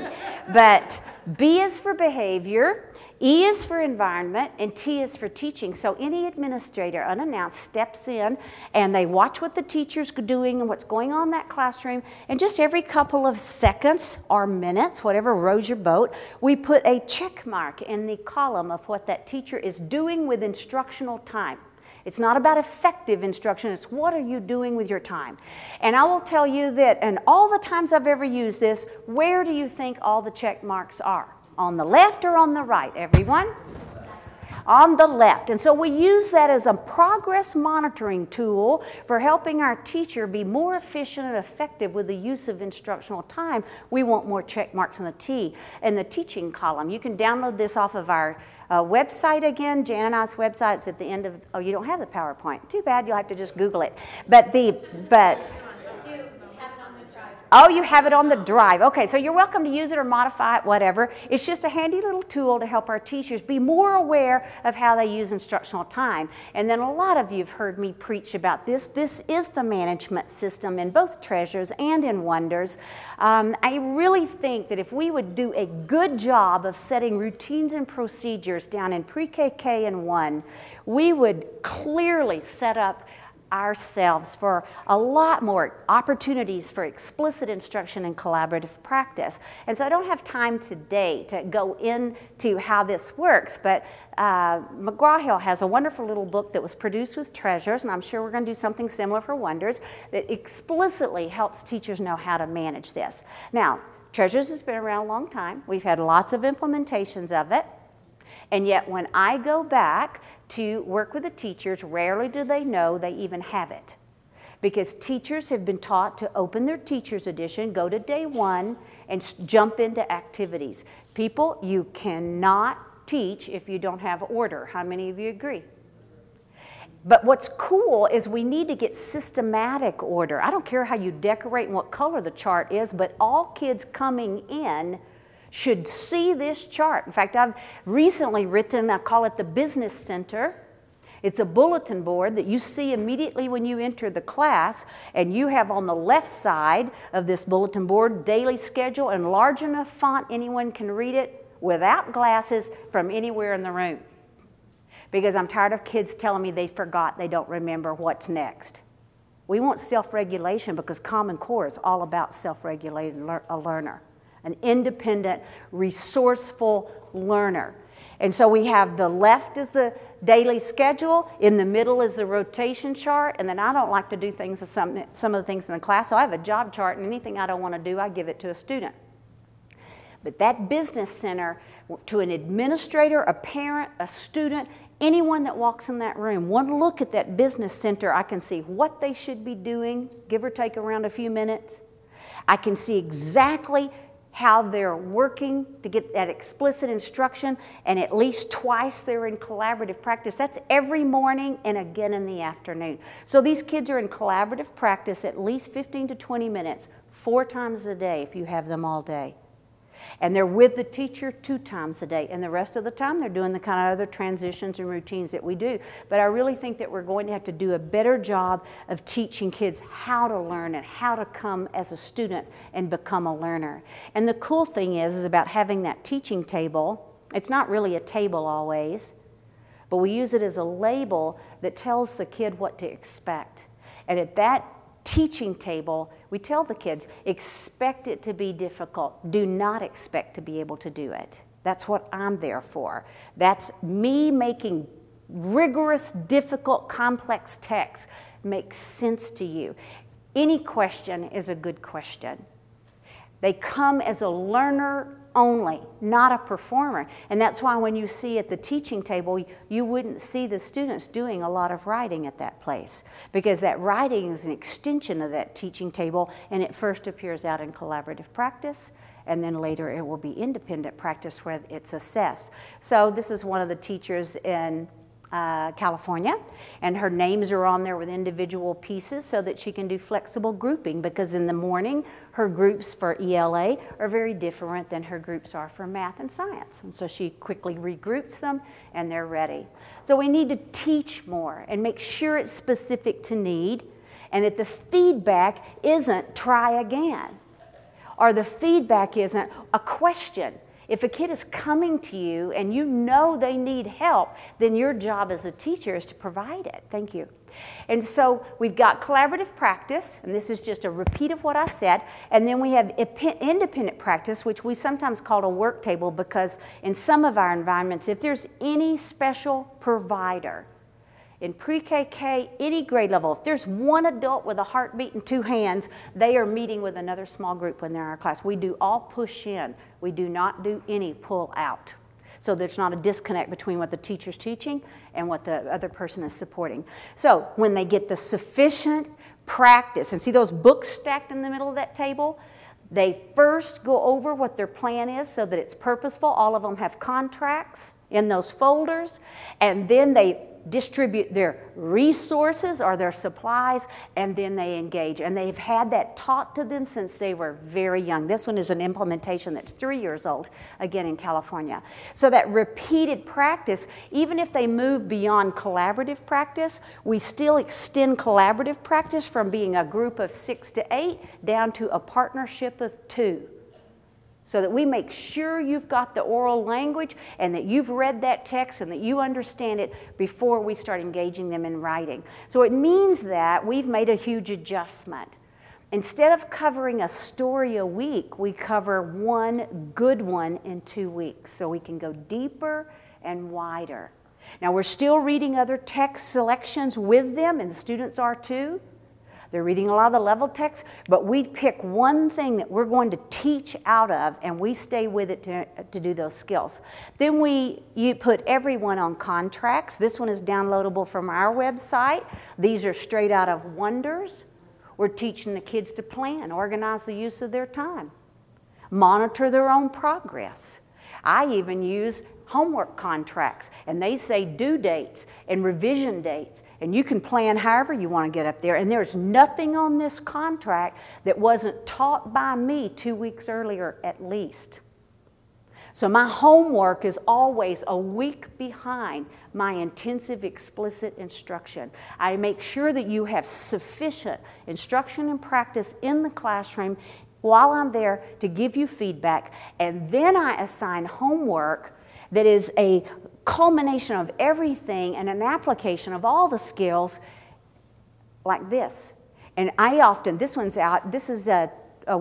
But B is for behavior, E is for environment, and T is for teaching. So any administrator, unannounced, steps in, and they watch what the teacher's doing and what's going on in that classroom, and just every couple of seconds or minutes, whatever rows your boat, we put a check mark in the column of what that teacher is doing with instructional time. It's not about effective instruction, it's what are you doing with your time. And I will tell you that, and all the times I've ever used this, where do you think all the check marks are? On the left or on the right, everyone? On the left. And so we use that as a progress monitoring tool for helping our teacher be more efficient and effective with the use of instructional time. We want more check marks on the T in the teaching column. You can download this off of our website again, Jan and I's website. It's at the end of, oh, you don't have the PowerPoint. Too bad, you'll have to just Google it. But oh, you have it on the drive. Okay, so you're welcome to use it or modify it, whatever. It's just a handy little tool to help our teachers be more aware of how they use instructional time. And then a lot of you have heard me preach about this. This is the management system in both Treasures and in Wonders. I really think that if we would do a good job of setting routines and procedures down in pre-K, K, and 1, we would clearly set up ourselves for a lot more opportunities for explicit instruction and collaborative practice. And so I don't have time today to go into how this works, but McGraw-Hill has a wonderful little book that was produced with Treasures, and I'm sure we're going to do something similar for Wonders, that explicitly helps teachers know how to manage this. Now, Treasures has been around a long time. We've had lots of implementations of it, and yet when I go back to work with the teachers, rarely do they know they even have it. Because teachers have been taught to open their teacher's edition, go to day one, and jump into activities. People, you cannot teach if you don't have order. How many of you agree? But what's cool is we need to get systematic order. I don't care how you decorate and what color the chart is, but all kids coming in should see this chart. In fact, I've recently written, I call it the Business Center. It's a bulletin board that you see immediately when you enter the class, and you have on the left side of this bulletin board daily schedule in large enough font anyone can read it without glasses from anywhere in the room. Because I'm tired of kids telling me they forgot, they don't remember what's next. We want self-regulation because Common Core is all about self-regulating a learner. An independent, resourceful learner. And so we have the left is the daily schedule, in the middle is the rotation chart, and then I don't like to do things of some of the things in the class, so I have a job chart, and anything I don't want to do, I give it to a student. But that Business Center, to an administrator, a parent, a student, Anyone that walks in that room, one look at that business center, I can see what they should be doing, give or take around a few minutes. I can see exactly how they're working to get that explicit instruction, and at least twice they're in collaborative practice. That's every morning and again in the afternoon. So these kids are in collaborative practice at least 15 to 20 minutes, 4 times a day if you have them all day. And they're with the teacher 2 times a day, and the rest of the time they're doing the kind of other transitions and routines that we do. But I really think that we're going to have to do a better job of teaching kids how to learn and how to come as a student and become a learner. And the cool thing is about having that teaching table, it's not really a table always, but we use it as a label that tells the kid what to expect. And at that teaching table, we tell the kids, expect it to be difficult. Do not expect to be able to do it. That's what I'm there for. That's me making rigorous, difficult, complex texts make sense to you. Any question is a good question. They come as a learner only, not a performer. And that's why when you see at the teaching table, you wouldn't see the students doing a lot of writing at that place, because that writing is an extension of that teaching table, and it first appears out in collaborative practice, and then later it will be independent practice where it's assessed. So this is one of the teachers in California, and her names are on there with individual pieces so that she can do flexible grouping, because in the morning her groups for ELA are very different than her groups are for math and science, and so she quickly regroups them and they're ready. So we need to teach more and make sure it's specific to need, and that the feedback isn't try again, or the feedback isn't a question. If a kid is coming to you and you know they need help, then your job as a teacher is to provide it. Thank you. And so we've got collaborative practice, and this is just a repeat of what I said, and then we have independent practice, which we sometimes call a work table, because in some of our environments, if there's any special provider, in pre-KK, any grade level, if there's one adult with a heartbeat and 2 hands, they are meeting with another small group when they're in our class. We do all push in. We do not do any pull out. So there's not a disconnect between what the teacher's teaching and what the other person is supporting. So when they get the sufficient practice, and see those books stacked in the middle of that table? They first go over what their plan is so that it's purposeful. All of them have contracts in those folders, and then they distribute their resources or their supplies, and then they engage. And they've had that taught to them since they were very young. This one is an implementation that's 3 years old, again in California. So that repeated practice, even if they move beyond collaborative practice, we still extend collaborative practice from being a group of 6 to 8 down to a partnership of 2. So that we make sure you've got the oral language and that you've read that text and that you understand it before we start engaging them in writing. So it means that we've made a huge adjustment. Instead of covering a story a week, we cover one good one in 2 weeks, so we can go deeper and wider. Now, we're still reading other text selections with them, and the students are too. They're reading a lot of the level texts, but we pick one thing that we're going to teach out of, and we stay with it to do those skills. Then you put everyone on contracts. This one is downloadable from our website. These are straight out of Wonders. We're teaching the kids to plan, organize the use of their time, monitor their own progress. I even use homework contracts, and they say due dates and revision dates, and you can plan however you want to get up there, and there's nothing on this contract that wasn't taught by me 2 weeks earlier at least. So my homework is always a week behind my intensive explicit instruction. I make sure that you have sufficient instruction and practice in the classroom while I'm there to give you feedback, and then I assign homework that is a culmination of everything and an application of all the skills like this. And I often, this one's out, this is a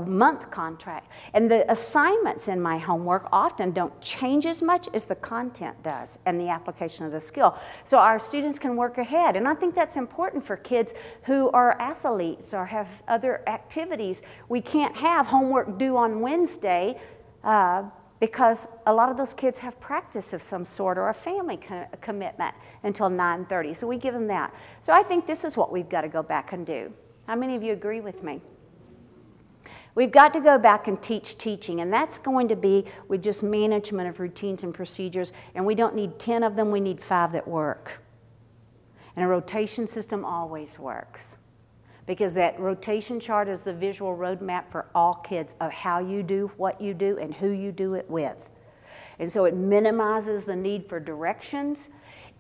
month contract, and the assignments in my homework often don't change as much as the content does and the application of the skill. So our students can work ahead, and I think that's important for kids who are athletes or have other activities. We can't have homework due on Wednesday because a lot of those kids have practice of some sort or a family commitment until 9:30, so we give them that. So I think this is what we've got to go back and do. How many of you agree with me? We've got to go back and teach teaching, and that's going to be with just management of routines and procedures, and we don't need 10 of them, we need 5 that work. And a rotation system always works, because that rotation chart is the visual roadmap for all kids of how you do what you do and who you do it with. And so it minimizes the need for directions.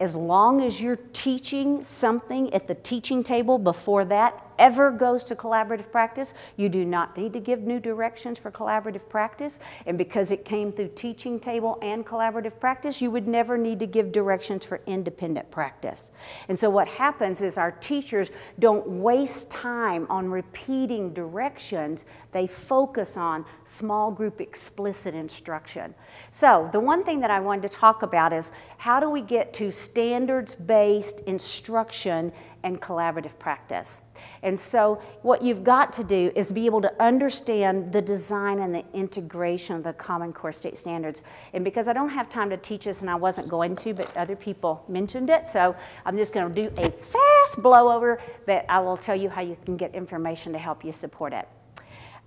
As long as you're teaching something at the teaching table before that ever goes to collaborative practice, you do not need to give new directions for collaborative practice. And because it came through teaching table and collaborative practice, you would never need to give directions for independent practice. And so what happens is our teachers don't waste time on repeating directions. They focus on small group explicit instruction. So the one thing that I wanted to talk about is how do we get to standards-based instruction and collaborative practice. And so what you've got to do is be able to understand the design and the integration of the Common Core State Standards. And because I don't have time to teach this, and I wasn't going to, but other people mentioned it, so I'm just going to do a fast blow over that I will tell you how you can get information to help you support it.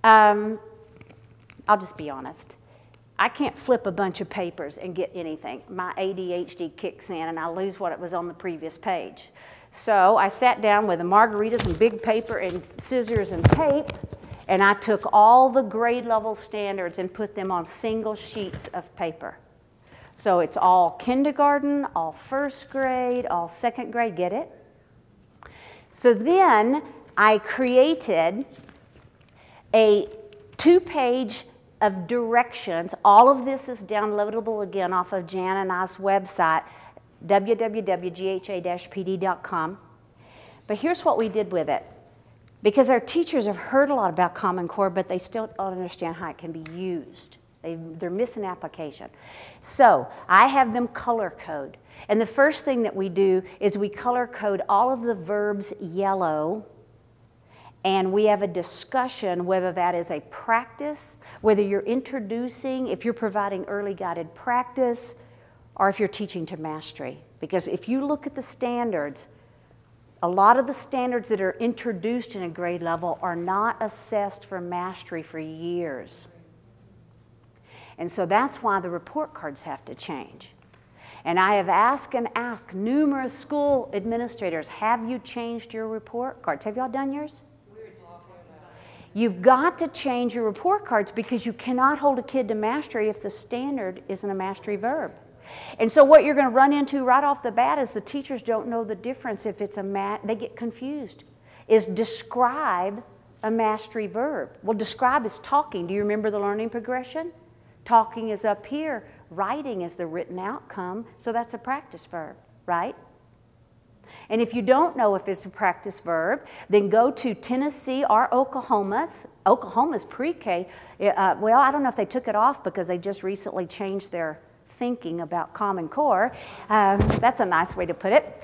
I'll just be honest. I can't flip a bunch of papers and get anything. My ADHD kicks in and I lose what it was on the previous page. So I sat down with a margarita, some big paper and scissors and tape, and I took all the grade level standards and put them on single sheets of paper. So it's all kindergarten, all first grade, all second grade, get it? So then I created a 2-page of directions. All of this is downloadable again off of Jan and I's website, www.gha-pd.com. But here's what we did with it. Because our teachers have heard a lot about Common Core, but they still don't understand how it can be used. They're missing application. So I have them color code. And the first thing that we do is we color code all of the verbs yellow, and we have a discussion whether that is a practice, whether you're introducing, if you're providing early guided practice, or if you're teaching to mastery. Because if you look at the standards, a lot of the standards that are introduced in a grade level are not assessed for mastery for years. And so that's why the report cards have to change. And I have asked and asked numerous school administrators, have you changed your report cards? Have y'all done yours? You've got to change your report cards because you cannot hold a kid to mastery if the standard isn't a mastery verb. And so what you're going to run into right off the bat is the teachers don't know the difference if it's a they get confused. Is describe a mastery verb? Well, describe is talking. Do you remember the learning progression? Talking is up here. Writing is the written outcome, so that's a practice verb, right? And if you don't know if it's a practice verb, then go to Tennessee or Oklahoma's. Oklahoma's pre-K, well, I don't know if they took it off because they just recently changed their thinking about Common Core. That's a nice way to put it.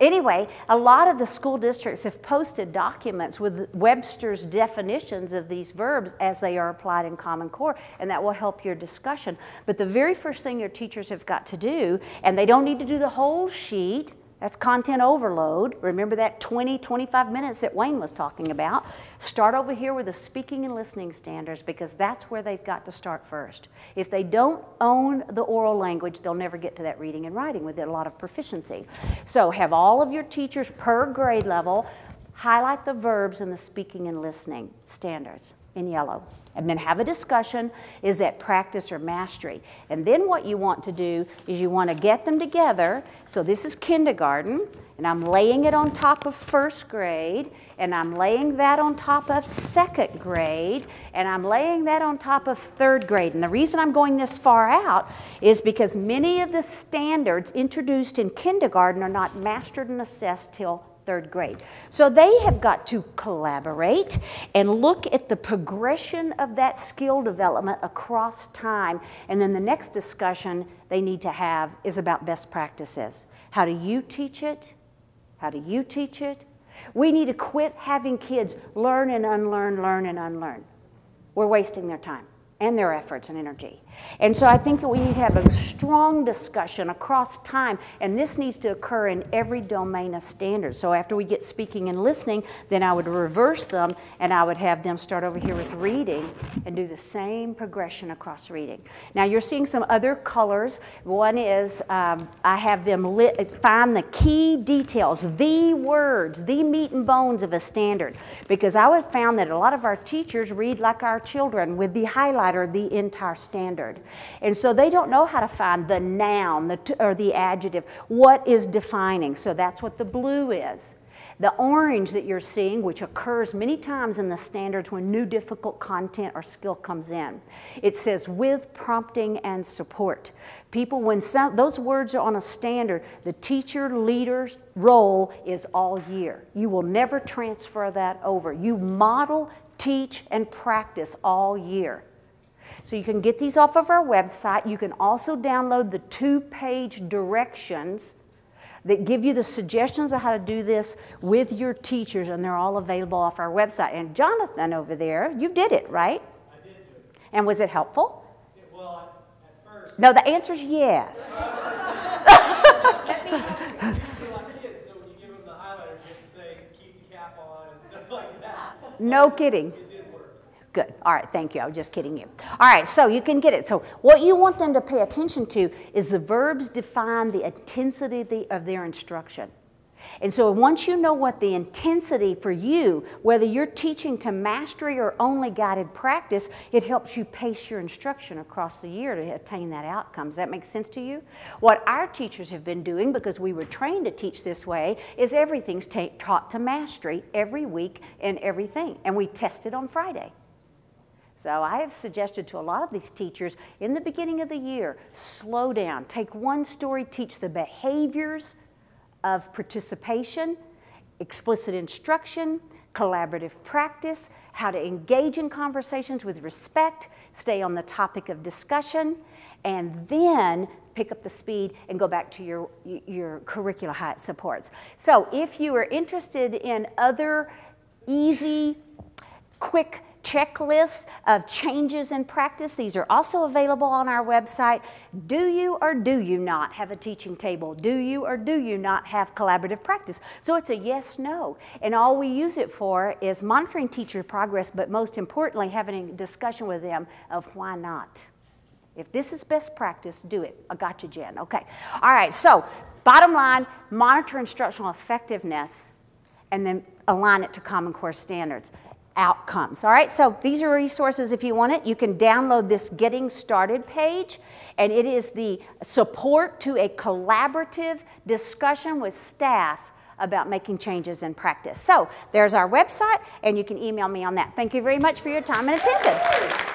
Anyway, a lot of the school districts have posted documents with Webster's definitions of these verbs as they are applied in Common Core, and that will help your discussion. But the very first thing your teachers have got to do, and they don't need to do the whole sheet, that's content overload. Remember that 20, 25 minutes that Wayne was talking about. Start over here with the speaking and listening standards because that's where they've got to start first. If they don't own the oral language, they'll never get to that reading and writing with a lot of proficiency. So have all of your teachers per grade level highlight the verbs in the speaking and listening standards in yellow. And then have a discussion, is that practice or mastery? And then what you want to do is you want to get them together. So this is kindergarten, and I'm laying it on top of first grade, and I'm laying that on top of second grade, and I'm laying that on top of third grade. And the reason I'm going this far out is because many of the standards introduced in kindergarten are not mastered and assessed till third grade. So they have got to collaborate and look at the progression of that skill development across time. And then the next discussion they need to have is about best practices. How do you teach it? How do you teach it? We need to quit having kids learn and unlearn, learn and unlearn. We're wasting their time and their efforts and energy. And so I think that we need to have a strong discussion across time, and this needs to occur in every domain of standards. So after we get speaking and listening, then I would reverse them, and I would have them start over here with reading and do the same progression across reading. Now you're seeing some other colors. One is I have them find the key details, the words, the meat and bones of a standard, because I would found that a lot of our teachers read like our children with the highlighter or the entire standard. And so they don't know how to find the noun or the adjective, what is defining. So that's what the blue is. The orange that you're seeing, which occurs many times in the standards when new difficult content or skill comes in. It says with prompting and support. People, when those words are on a standard, the teacher leader's role is all year. You will never transfer that over. You model, teach, and practice all year. So you can get these off of our website. You can also download the 2-page directions that give you the suggestions of how to do this with your teachers, and they're all available off our website. And Jonathan over there, you did it, right? I did do it. And was it helpful? Yeah, well, at first. No, the answer is yes. That means you do like kids, so when you give them the highlighter, you have to say, keep the cap on and stuff like that. No kidding. Good. All right. Thank you. I was just kidding you. All right. So you can get it. So what you want them to pay attention to is the verbs define the intensity of their instruction. And so once you know what the intensity for you, whether you're teaching to mastery or only guided practice, it helps you pace your instruction across the year to attain that outcome. Does that make sense to you? What our teachers have been doing, because we were trained to teach this way, is everything's taught to mastery every week and everything. And we test it on Friday. So I have suggested to a lot of these teachers in the beginning of the year, slow down, take one story, teach the behaviors of participation, explicit instruction, collaborative practice, how to engage in conversations with respect, stay on the topic of discussion, and then pick up the speed and go back to your curricula how it supports. So if you are interested in other easy, quick checklists of changes in practice, these are also available on our website. Do you or do you not have a teaching table? Do you or do you not have collaborative practice? So it's a yes, no. And all we use it for is monitoring teacher progress, but most importantly, having a discussion with them of why not. If this is best practice, do it. I got you, Jen. Okay. All right. So bottom line, monitor instructional effectiveness and then align it to Common Core standards. Outcomes. All right, so these are resources if you want it. You can download this Getting Started page, and it is the support to a collaborative discussion with staff about making changes in practice. So there's our website, and you can email me on that. Thank you very much for your time and attention.